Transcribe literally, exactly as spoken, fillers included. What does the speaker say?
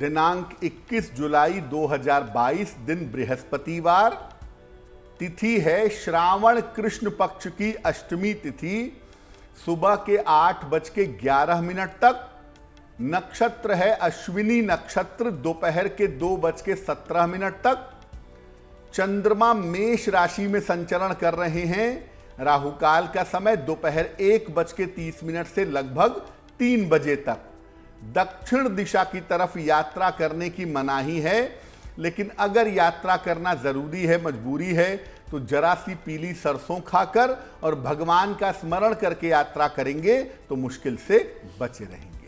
दिनांक इक्कीस जुलाई दो हज़ार बाईस, दिन बृहस्पतिवार, तिथि है श्रावण कृष्ण पक्ष की अष्टमी तिथि, सुबह के आठ बज के ग्यारह मिनट तक, नक्षत्र है अश्विनी नक्षत्र, दोपहर के दो बज के सत्रह मिनट तक, चंद्रमा मेष राशि में संचरण कर रहे हैं, राहुकाल का समय दोपहर एक बज के तीस मिनट से लगभग तीन बजे तक, दक्षिण दिशा की तरफ यात्रा करने की मनाही है, लेकिन अगर यात्रा करना जरूरी है, मजबूरी है, तो जरा सी पीली सरसों खाकर और भगवान का स्मरण करके यात्रा करेंगे तो मुश्किल से बचे रहेंगे।